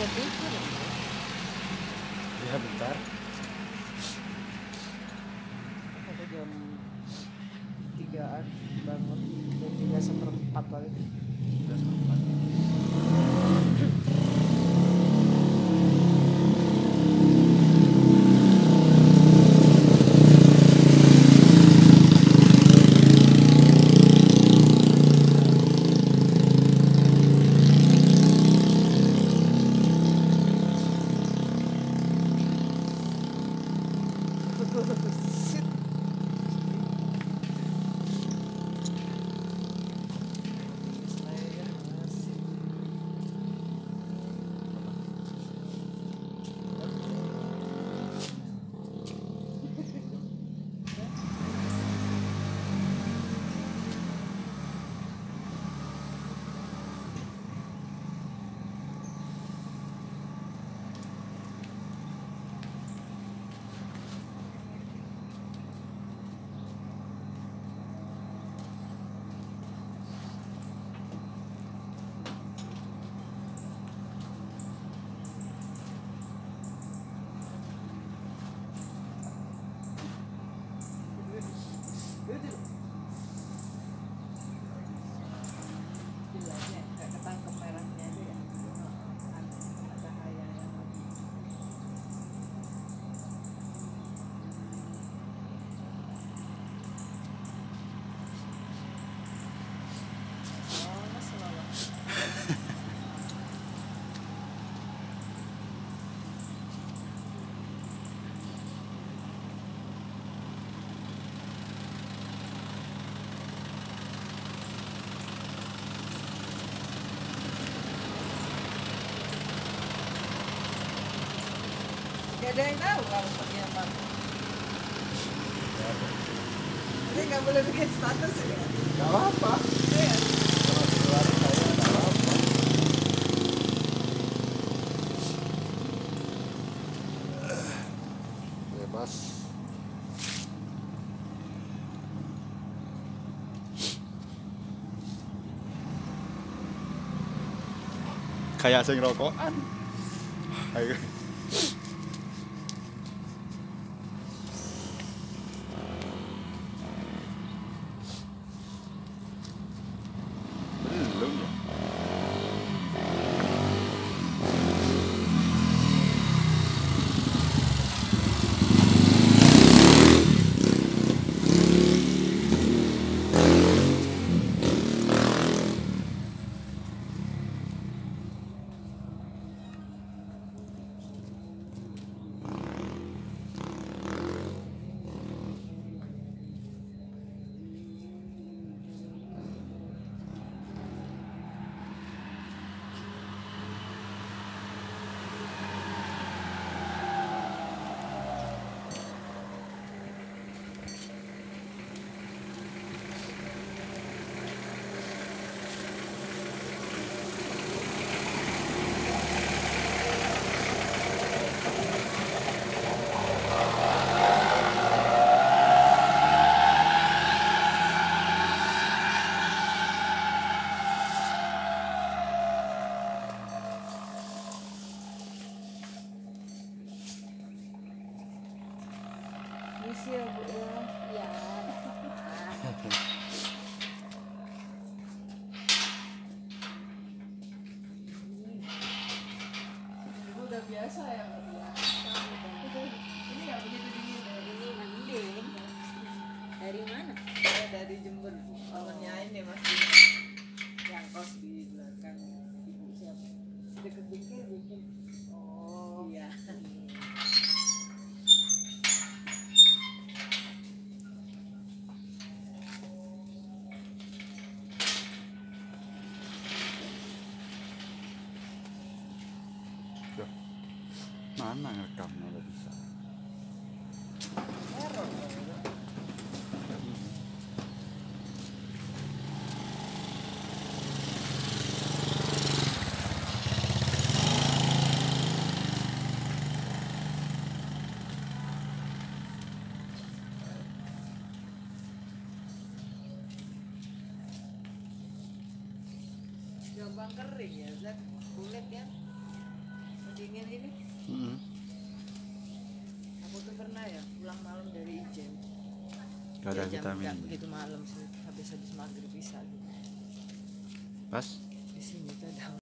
sedikit. Ya bentar. Ada jam 3-an bangun, jam 3:04 lagi. 3:04. Ada yang tahu harus pergi apa? Jadi nggak boleh bikin status ya? Nggak apa? Iya. Kalau di luar saya nggak apa. Bebas. Kayak sing rokokan. Ayo. Iya Bu, ya. Ibu udah biasa ya Bu ya. Ini nggak begitu dingin. Ini mending. Dari mana? Saya dari Jember. Awalnya ini masih yang kos di belakang ibu siapa? Deket-deket bikin. Oh iya. Mana ngerekamnya udah bisa error gampang kering ya Zak, kulit ya. dingin ini. Aku tuh pernah ya pulang malam dari Ijen. Gak ada vitamin. Begitu malam sih, habis maghrib bisa gitu. Pas? Di sini tuh ada.